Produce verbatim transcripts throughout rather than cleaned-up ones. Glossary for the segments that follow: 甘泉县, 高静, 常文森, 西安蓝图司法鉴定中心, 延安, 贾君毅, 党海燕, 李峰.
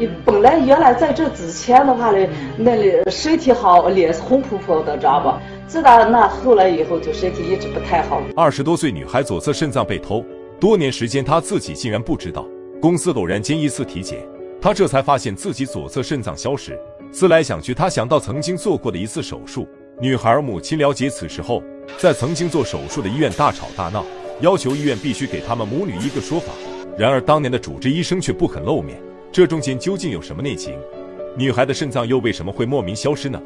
嗯、本来原来在这之前的话呢，那里身体好，脸红扑扑的，知道吧？自打那后来以后，就身体一直不太好。二十多岁女孩左侧肾脏被偷，多年时间她自己竟然不知道。公司偶然间一次体检，她这才发现自己左侧肾脏消失。思来想去，她想到曾经做过的一次手术。女孩母亲了解此事后，在曾经做手术的医院大吵大闹，要求医院必须给他们母女一个说法。然而当年的主治医生却不肯露面。 这中间究竟有什么内情？女孩的肾脏又为什么会莫名消失呢？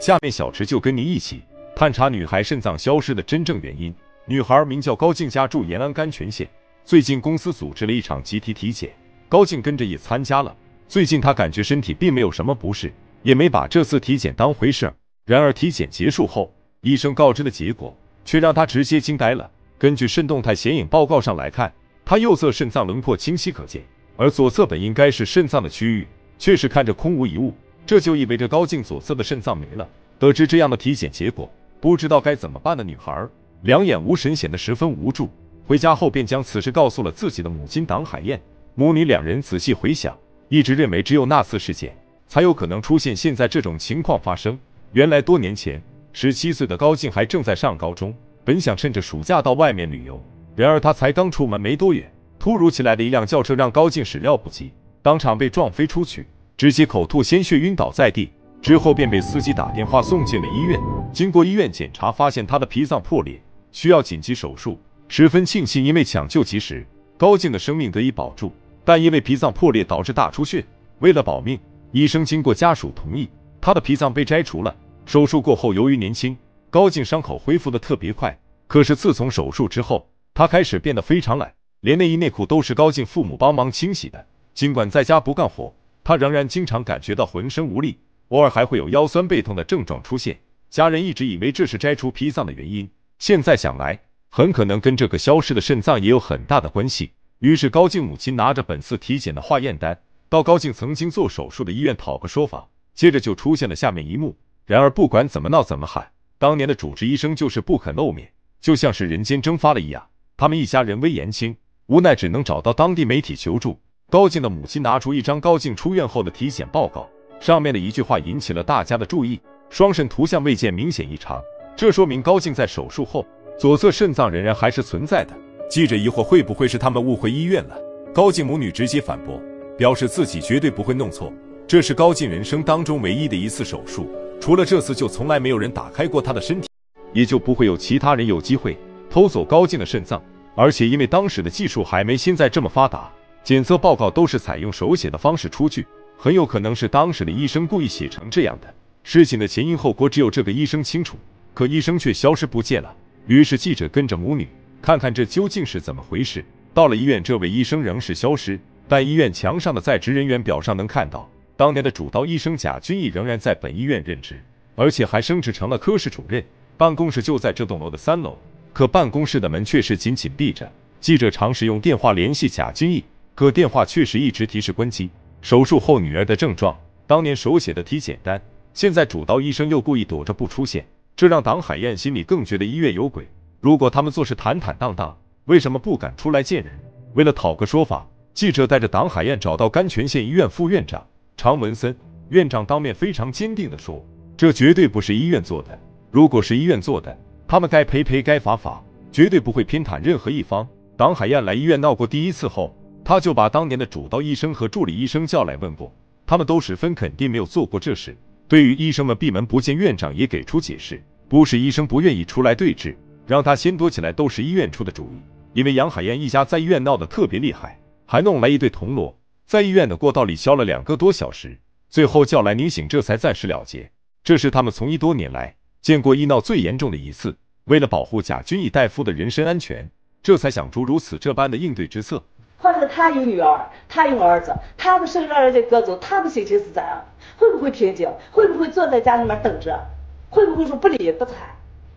下面小池就跟您一起探查女孩肾脏消失的真正原因。女孩名叫高静，家住延安甘泉县。最近公司组织了一场集体体检，高静跟着也参加了。最近她感觉身体并没有什么不适，也没把这次体检当回事。然而体检结束后，医生告知的结果却让她直接惊呆了。根据肾动态显影报告上来看，她右侧肾脏轮廓清晰可见。 而左侧本应该是肾脏的区域，却是看着空无一物，这就意味着高静左侧的肾脏没了。得知这样的体检结果，不知道该怎么办的女孩两眼无神，显得十分无助。回家后便将此事告诉了自己的母亲党海燕，母女两人仔细回想，一直认为只有那次事件才有可能出现现在这种情况发生。原来多年前， 十七岁的高静还正在上高中，本想趁着暑假到外面旅游，然而她才刚出门没多远。 突如其来的一辆轿车让高静始料不及，当场被撞飞出去，直接口吐鲜血晕倒在地。之后便被司机打电话送进了医院。经过医院检查，发现她的脾脏破裂，需要紧急手术。十分庆幸，因为抢救及时，高静的生命得以保住。但因为脾脏破裂导致大出血，为了保命，医生经过家属同意，她的脾脏被摘除了。手术过后，由于年轻，高静伤口恢复的特别快。可是自从手术之后，她开始变得非常懒。 连内衣内裤都是高静父母帮忙清洗的。尽管在家不干活，她仍然经常感觉到浑身无力，偶尔还会有腰酸背痛的症状出现。家人一直以为这是摘除脾脏的原因，现在想来，很可能跟这个消失的肾脏也有很大的关系。于是高静母亲拿着本次体检的化验单，到高静曾经做手术的医院讨个说法。接着就出现了下面一幕。然而不管怎么闹怎么喊，当年的主治医生就是不肯露面，就像是人间蒸发了一样。他们一家人危言轻。 无奈只能找到当地媒体求助。高静的母亲拿出一张高静出院后的体检报告，上面的一句话引起了大家的注意：双肾图像未见明显异常，这说明高静在手术后左侧肾脏仍然还是存在的。记者疑惑会不会是他们误会医院了？高静母女直接反驳，表示自己绝对不会弄错。这是高静人生当中唯一的一次手术，除了这次就从来没有人打开过她的身体，也就不会有其他人有机会偷走高静的肾脏。 而且因为当时的技术还没现在这么发达，检测报告都是采用手写的方式出具，很有可能是当时的医生故意写成这样的。事情的前因后果只有这个医生清楚，可医生却消失不见了。于是记者跟着母女看看这究竟是怎么回事。到了医院，这位医生仍是消失，但医院墙上的在职人员表上能看到，当年的主刀医生贾君毅仍然在本医院任职，而且还升职成了科室主任，办公室就在这栋楼的三楼。 可办公室的门却是紧紧闭着。记者尝试用电话联系贾君毅，可电话确实一直提示关机。手术后女儿的症状，当年手写的体检单，现在主刀医生又故意躲着不出现，这让党海燕心里更觉得医院有鬼。如果他们做事坦坦荡荡，为什么不敢出来见人？为了讨个说法，记者带着党海燕找到甘泉县医院副院长常文森。院长当面非常坚定地说：“这绝对不是医院做的，如果是医院做的。” 他们该赔赔，该罚罚，绝对不会偏袒任何一方。党海燕来医院闹过第一次后，他就把当年的主刀医生和助理医生叫来问过，他们都十分肯定没有做过这事。对于医生们闭门不见，院长也给出解释，不是医生不愿意出来对质，让他先躲起来都是医院出的主意。因为杨海燕一家在医院闹得特别厉害，还弄来一堆铜锣，在医院的过道里削了两个多小时，最后叫来倪醒，这才暂时了结。这是他们从医多年来见过医闹最严重的一次。 为了保护贾君毅大夫的人身安全，这才想出如此这般的应对之策。换成他有女儿，他有儿子，他的身上人家割走，他的心情是咋样？会不会平静？会不会坐在家里面等着？会不会说不理不睬？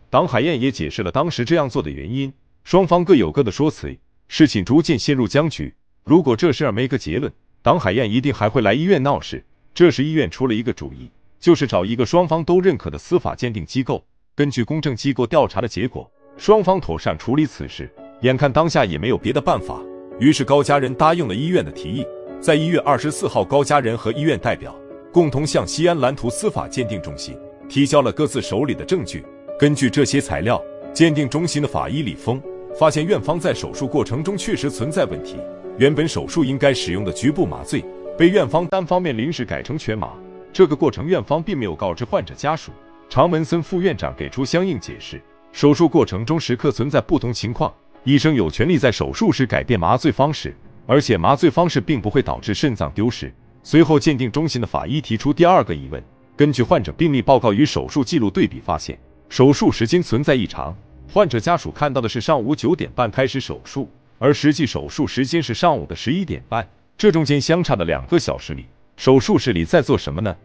党海燕也解释了当时这样做的原因，双方各有各的说辞，事情逐渐陷入僵局。如果这事儿没个结论，党海燕一定还会来医院闹事。这时医院出了一个主意，就是找一个双方都认可的司法鉴定机构。 根据公证机构调查的结果，双方妥善处理此事。眼看当下也没有别的办法，于是高家人答应了医院的提议。在一月二十四号，高家人和医院代表共同向西安蓝图司法鉴定中心提交了各自手里的证据。根据这些材料，鉴定中心的法医李峰发现院方在手术过程中确实存在问题，原本手术应该使用的局部麻醉被院方单方面临时改成全麻，这个过程院方并没有告知患者家属。常文森副院长给出相应解释，手术过程中时刻存在不同情况，医生有权利在手术时改变麻醉方式，而且麻醉方式并不会导致肾脏丢失。随后，鉴定中心的法医提出第二个疑问，根据患者病历报告与手术记录对比发现，手术时间存在异常。患者家属看到的是上午九点半开始手术，而实际手术时间是上午的十一点半，这中间相差的两个小时里，手术室里在做什么呢？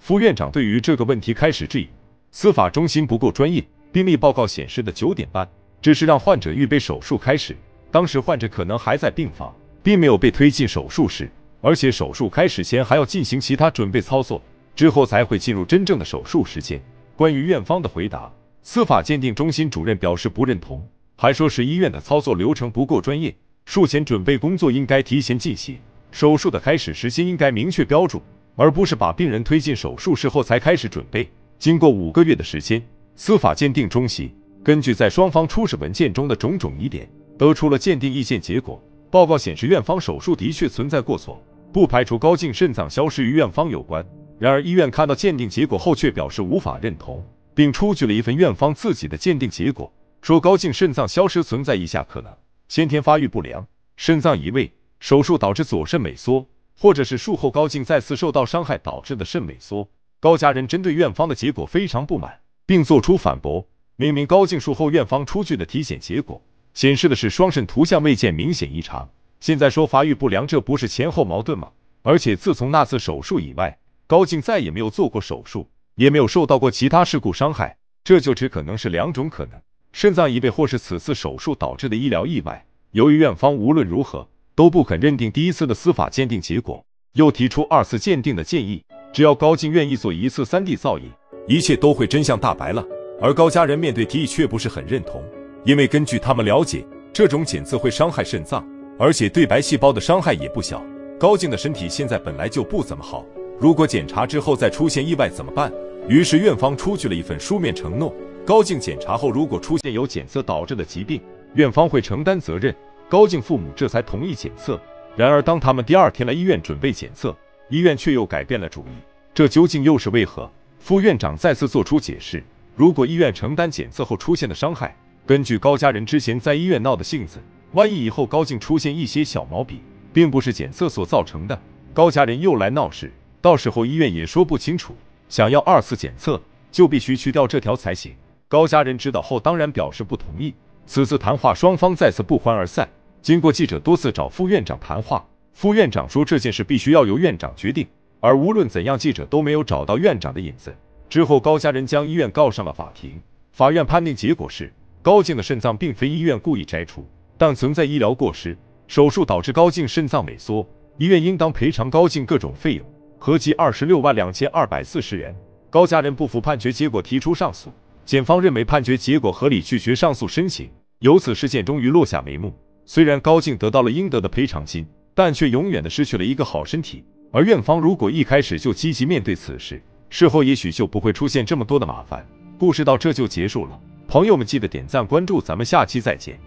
副院长对于这个问题开始质疑，司法中心不够专业，病历报告显示的九点半只是让患者预备手术开始，当时患者可能还在病房，并没有被推进手术室，而且手术开始前还要进行其他准备操作，之后才会进入真正的手术时间。关于院方的回答，司法鉴定中心主任表示不认同，还说是医院的操作流程不够专业，术前准备工作应该提前进行，手术的开始时间应该明确标注，而不是把病人推进手术室后才开始准备。经过五个月的时间，司法鉴定中心根据在双方出示文件中的种种疑点，得出了鉴定意见结果。报告显示，院方手术的确存在过错，不排除高进肾脏消失与院方有关。然而，医院看到鉴定结果后却表示无法认同，并出具了一份院方自己的鉴定结果，说高进肾脏消失存在以下可能：先天发育不良、肾脏移位、手术导致左肾萎缩，或者是术后高进再次受到伤害导致的肾萎缩。高家人针对院方的结果非常不满，并作出反驳。明明高进术后院方出具的体检结果显示的是双肾图像未见明显异常，现在说发育不良，这不是前后矛盾吗？而且自从那次手术以外，高进再也没有做过手术，也没有受到过其他事故伤害，这就只可能是两种可能：肾脏移位或是此次手术导致的医疗意外。由于院方无论如何都不肯认定第一次的司法鉴定结果，又提出二次鉴定的建议，只要高进愿意做一次 三 D 造影，一切都会真相大白了。而高家人面对提议却不是很认同，因为根据他们了解，这种检测会伤害肾脏，而且对白细胞的伤害也不小。高进的身体现在本来就不怎么好，如果检查之后再出现意外怎么办？于是院方出具了一份书面承诺，高进检查后如果出现由检测导致的疾病，院方会承担责任。高进父母这才同意检测。然而当他们第二天来医院准备检测，医院却又改变了主意，这究竟又是为何？副院长再次做出解释，如果医院承担检测后出现的伤害，根据高家人之前在医院闹的性子，万一以后高进出现一些小毛病，并不是检测所造成的，高家人又来闹事，到时候医院也说不清楚。想要二次检测，就必须去掉这条才行。高家人知道后当然表示不同意。此次谈话双方再次不欢而散。经过记者多次找副院长谈话，副院长说这件事必须要由院长决定，而无论怎样记者都没有找到院长的影子。之后高家人将医院告上了法庭，法院判定结果是高进的肾脏并非医院故意摘除，但存在医疗过失，手术导致高进肾脏萎缩，医院应当赔偿高进各种费用，合计二十六万两千二百四十元。高家人不服判决结果提出上诉，检方认为判决结果合理，拒绝上诉申请。由此事件终于落下帷幕。虽然高进得到了应得的赔偿金，但却永远的失去了一个好身体。而院方如果一开始就积极面对此事，事后也许就不会出现这么多的麻烦。故事到这就结束了，朋友们记得点赞关注，咱们下期再见。